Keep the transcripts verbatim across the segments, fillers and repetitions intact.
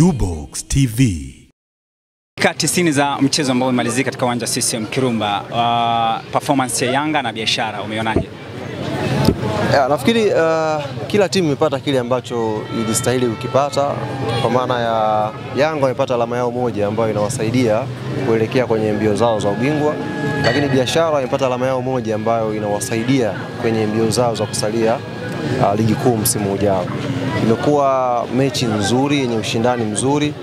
U box T V. Tisini za mchezo ambao umemalizika katika uwanja C C M Kirumba, uh, performance ya Yanga na Biashara umeonaje? Yeah, nafikiri uh, kila timu imepata kile ambacho ilistahili kukipata. Kwa maana ya Yanga wamepata alama yao moja ambayo inawasaidia kuelekea kwenye mbio zao za ubingwa, lakini Biashara wamepata alama yao moja ambayo inawasaidia kwenye mbio zao za kusalia uh, ligi kuu msimu ujao. Imekuwa mechi nzuri yenye ushindani mzuri.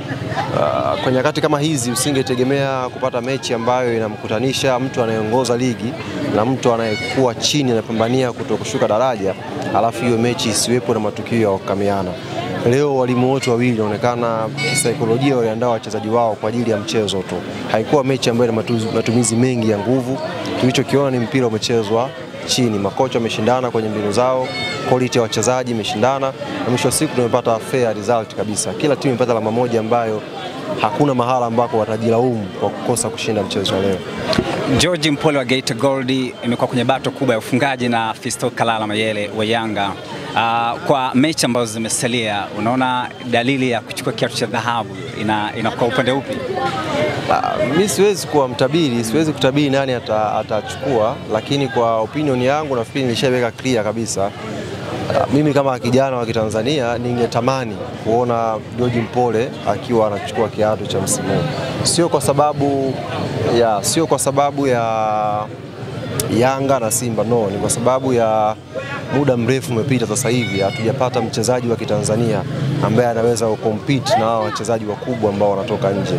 Uh, kwenye nyakati kama hizi usingetegemea kupata mechi ambayo inamkutanisha mtu anayeongoza ligi na mtu anayekuwa chini anapambania kutokushuka daraja, alafu hiyo mechi isiwepo na matukio ya kukamiana. Leo walimu wote wawili inaonekana saikolojia waliandaa wachezaji wao kwa ajili ya mchezo tu. Haikuwa mechi ambayo ina matumizi mengi ya nguvu. Tulichokiona ni mpira umechezwa chini, makocha wameshindana kwenye mbinu zao, quality ya wachezaji imeshindana, na mwisho siku tumepata fair result kabisa. Kila timu imepata alama moja ambayo hakuna mahala ambako watajilaumu kwa kukosa kushinda mchezo leo. George Mpole wa Geita Gold imekuwa kwenye bato kubwa ya ufungaji na Fisto Kalala Mayele wa Yanga. Uh, kwa mechi ambazo zimesalia, unaona dalili ya kuchukua kiatu cha dhahabu ina inakuwa upande upi? Uh, mimi siwezi kuwa mtabiri, siwezi kutabiri nani atachukua, ata lakini kwa opinion yangu nafikiri nilishaweka clear kabisa. Uh, mimi kama kijana wa Kitanzania ningetamani kuona George Mpole akiwa anachukua kiatu cha msimu. Sio kwa sababu ya sio kwa sababu ya Yanga na Simba, no, ni kwa sababu ya muda mrefu umepita sasa hivi hatujapata mchezaji wa Kitanzania ambaye anaweza kucompete na wachezaji wakubwa ambao wanatoka nje.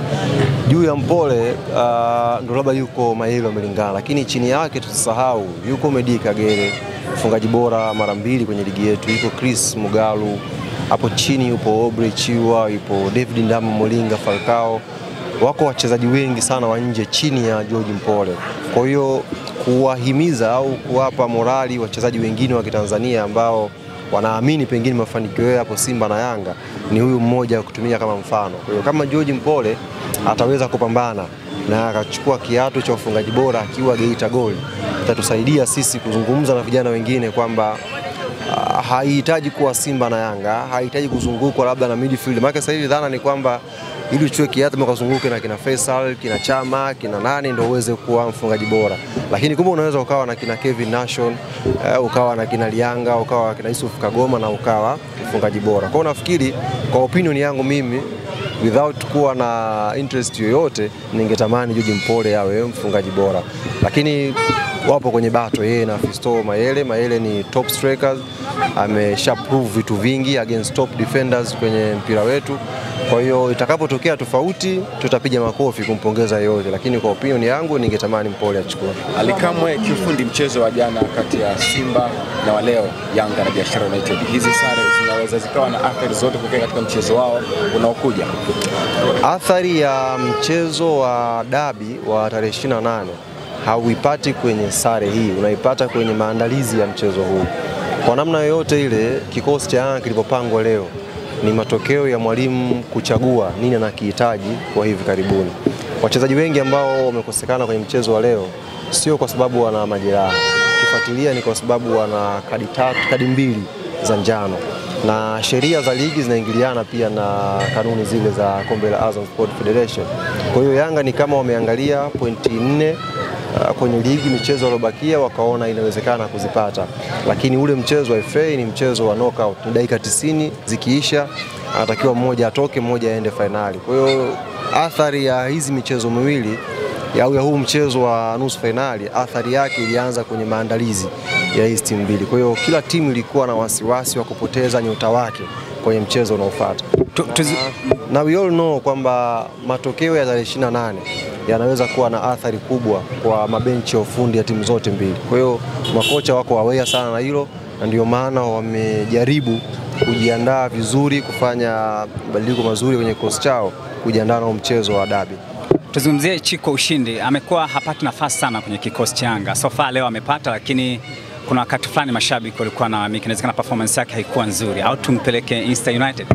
Juu ya Mpole uh, ndo labda yuko Mayele amelingana, lakini chini yake tusisahau yuko Meddi Kagere, mfungaji bora mara mbili kwenye ligi yetu, yuko Chris Mugalu, hapo chini yupo Aubrey Chilewa, yupo David Ndamba, Mulinga Falcao. Wako wachezaji wengi sana wa nje chini ya George Mpole. Kwa hiyo kuwahimiza au kuwapa morali wachezaji wengine wa Kitanzania ambao wanaamini pengine mafanikio yao hapo Simba na Yanga ni huyu mmoja kutumia kama mfano. Kwa hiyo kama George Mpole ataweza kupambana na akachukua kiatu cha ufungaji bora akiwa Geita Gold, itatusaidia sisi kuzungumza na vijana wengine kwamba uh, haihitaji kuwa Simba na Yanga, haihitaji kuzungukwa labda na midfield. Maana sasa hivi dhana ni kwamba ili uchuwe kiatu mkazunguke na kina Faisal, kina Chama, kina nani ndio uweze kuwa mfungaji bora. Lakini kumbe unaweza ukawa na kina Kevin Nation, uh, ukawa na kina Lianga, ukawa na Kidaisuuf Kagoma na ukawa mfungaji bora. Kwa nafikiri kwa opinion yangu mimi, without kuwa na interest yoyote, ningetamani George Mpole awe mfungaji bora. Lakini wapo kwenye bato yeye na Fiston Mayele. Mayele ni top strikers, amesha prove vitu vingi against top defenders kwenye mpira wetu. Kwa hiyo itakapotokea tofauti tutapiga makofi kumpongeza yote, lakini kwa opinion yangu ningetamani Mpole achukue. Alikamwe kiufundi mchezo wa jana kati ya Simba na Waleo, Yanga na Biashara United. Hizi sare zinaweza zikawa na athari zote kwa katika mchezo wao unaokuja. Athari ya mchezo wa dabi wa tarehe ishirini na nane hauipati kwenye sare hii, unaipata kwenye maandalizi ya mchezo huu. Kwa namna yoyote ile kikosi cha Yanga kilipopangwa leo ni matokeo ya mwalimu kuchagua nini anakihitaji kwa hivi karibuni. Wachezaji wengi ambao wamekosekana kwenye mchezo wa leo sio kwa sababu wana majeraha, kifuatilia ni kwa sababu wana kadi tatu, kadi mbili za njano. Na sheria za ligi zinaingiliana pia na kanuni zile za Kombe la Azam Sport Federation. Kwa hiyo Yanga ni kama wameangalia pointi nne kwenye ligi michezo alobakia wakaona inawezekana kuzipata. Lakini ule mchezo wa F A ni mchezo wa knockout, dakika tisini zikiisha anatakiwa mmoja atoke, mmoja aende finali. Kwa hiyo athari ya hizi michezo miwili ya huu mchezo wa nusu finali, athari yake ilianza kwenye maandalizi ya hizi timu mbili. Kwa hiyo kila timu ilikuwa na wasiwasi wa kupoteza nyota wake kwenye mchezo unaofuata. Na we all know kwamba matokeo ya tarehe ishirini na nane yanaweza kuwa na athari kubwa kwa mabenchi ya ufundi ya timu zote mbili. Kwa hiyo makocha wako aware sana na hilo, na ndio maana wamejaribu kujiandaa vizuri, kufanya mabadiliko mazuri kwenye kikosi chao kujiandaa na mchezo wa dabi. Tuzungumzie Chiko Ushindi, amekuwa hapati nafasi sana kwenye kikosi cha Yanga. So far leo amepata, lakini kuna wakati fulani mashabiki walikuwa na mikinezekana performance yake haikuwa nzuri. Au tumpeleke Insta United?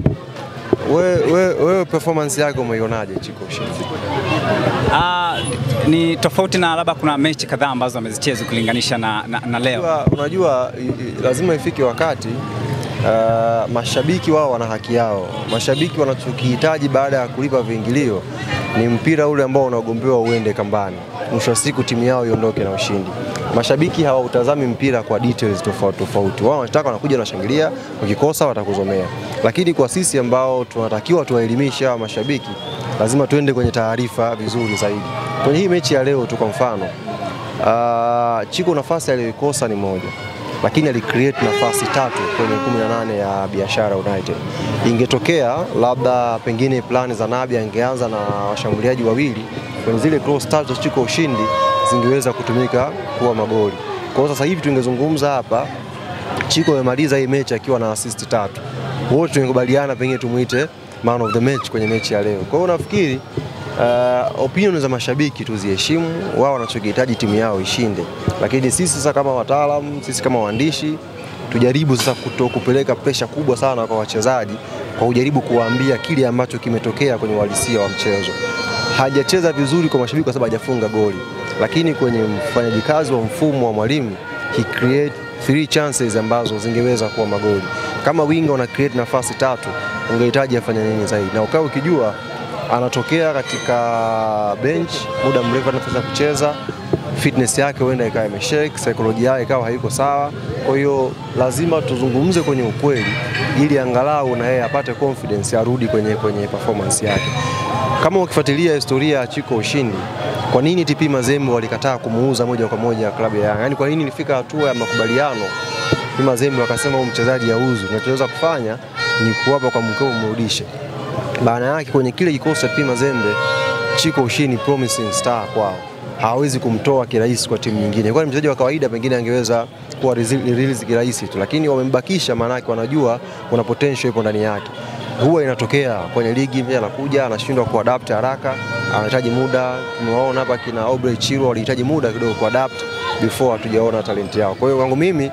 Wewe we, we performance yako umeionaje Chiko Ushindi? Ah, ni tofauti na labda kuna mechi kadhaa ambazo amezicheza kulinganisha na, na, na leo. Unajua, unajua lazima ifike wakati uh, mashabiki wao wana haki yao. Mashabiki wanachokihitaji baada ya kulipa viingilio ni mpira ule ambao unaogombewa uende kambani. Mwisho siku timu yao iondoke na ushindi. Mashabiki hawautazami mpira kwa details tofauti tofauti. Wao wanataka wanakuja na shangilia, ukikosa watakuzomea. Lakini kwa sisi ambao tunatakiwa tuwaelimisha mashabiki, lazima tuende kwenye taarifa vizuri zaidi. Kwenye hii mechi ya leo tu kwa mfano, uh, Chiko nafasi aliyokosa ni moja, lakini alicreate nafasi tatu kwenye kumi na nane ya Biashara United. Ingetokea labda pengine plani za Nabi angeanza na washambuliaji wawili, kwenye zile cross tatu za Chiko Ushindi zingeweza kutumika kuwa magoli. Kwa hiyo sasa hivi tungezungumza hapa, Chiko amemaliza hii mechi akiwa na assist tatu. Wote tunakubaliana pengine tumuite man of the match kwenye mechi ya leo. Kwa hiyo nafikiri uh, opinion za mashabiki tuziheshimu, wao wanachokihitaji timu yao ishinde. Lakini sisi sasa kama wataalamu, sisi kama waandishi, tujaribu sasa kutokupeleka pressure kubwa sana kwa wachezaji kwa kujaribu kuwaambia kile ambacho kimetokea kwenye uhalisia wa mchezo. Hajacheza vizuri kwa mashabiki kwa sababu hajafunga goli, lakini kwenye mfanyaji kazi wa mfumo wa mwalimu, he create three chances ambazo zingeweza kuwa magoli. Kama winga una create nafasi tatu, ungehitaji afanye nini zaidi? Na ukao ukijua anatokea katika bench muda mrefu anafanya kucheza, fitness yake huenda ikawa imeshake, saikolojia yake ikawa haiko sawa. Kwa hiyo lazima tuzungumze kwenye ukweli ili angalau na yeye apate confidence, arudi kwenye kwenye performance yake. Kama ukifuatilia historia ya Chiko Ushindi, kwa nini T P Mazembe walikataa kumuuza moja kwa moja klabu ya Yanga? Yaani kwa nini ilifika hatua ya makubaliano T P Mazembe wakasema huyu mchezaji hauzi, tunachoweza kufanya ni kuwapa kwa mkeo umrudishe. Maana yake kwenye kile kikosi cha T P Mazembe, Chiko Ushindi promising star kwao, hawezi kumtoa kirahisi kwa timu nyingine. Kwa mchezaji wa kawaida pengine angeweza kuwa release kirahisi tu, lakini wamembakisha maana yake wanajua kuna potential ipo ndani yake. Huwa inatokea kwenye ligi, mimi anakuja anashindwa kuadapt haraka, anahitaji muda. Tumewaona hapa kina Aubrey Chilewa walihitaji muda kidogo kuadapt before hatujaona talent yao. Kwa hiyo wangu mimi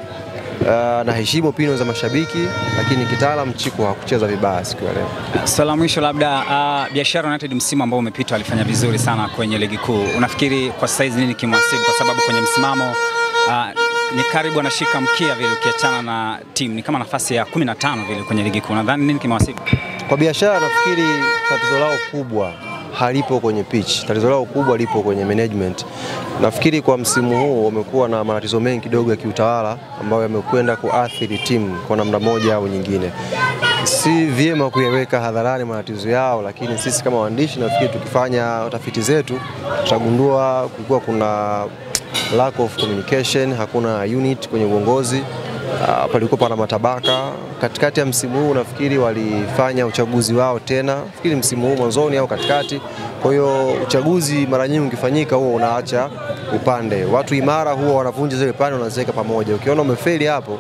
Uh, na heshima opinion za mashabiki, lakini kitaalamu Chiko hakucheza vibaya siku ya leo. Salamu mwisho labda uh, Biashara United msimu ambao umepita alifanya vizuri sana kwenye ligi kuu. Unafikiri kwa size nini kimwasibu, kwa sababu kwenye msimamo uh, ni karibu anashika mkia vile, ukiachana na timu ni kama nafasi ya kumi na tano vile kwenye ligi kuu. Nadhani nini kimwasibu? Kwa Biashara nafikiri tatizo lao kubwa halipo kwenye pitch, tatizo lao kubwa lipo kwenye management. Nafikiri kwa msimu huu wamekuwa na matatizo mengi kidogo ya kiutawala ambayo yamekwenda kuathiri timu kwa namna moja au nyingine. Si vyema kuyaweka hadharani matatizo yao, lakini sisi kama waandishi nafikiri tukifanya utafiti zetu tutagundua kulikuwa kuna lack of communication, hakuna unit kwenye uongozi. Uh, palikuwa pana matabaka. Katikati ya msimu huu nafikiri walifanya uchaguzi wao tena, nafikiri msimu huu mwanzoni au katikati. Kwa hiyo uchaguzi mara nyingi ukifanyika huo unaacha upande, watu imara huwa wanavunja zile pande wanaziweka pamoja. Ukiona umefeli hapo,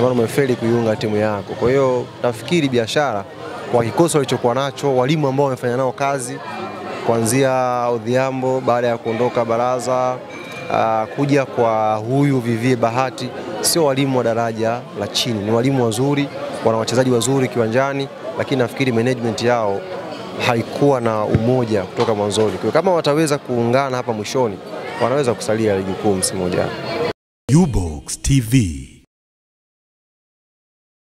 maana umefeli kuiunga timu yako. Kwa hiyo nafikiri Biashara kwa kikosi walichokuwa nacho, walimu ambao wamefanya nao kazi kuanzia Odhiambo baada ya kuondoka baraza, Uh, kuja kwa huyu Vivie Bahati, sio walimu wa daraja la chini, ni walimu wazuri, wana wachezaji wazuri kiwanjani, lakini nafikiri management yao haikuwa na umoja kutoka mwanzoni. Kwa kama wataweza kuungana hapa mwishoni, wanaweza kusalia ligi kuu msimu ujao. U box T V.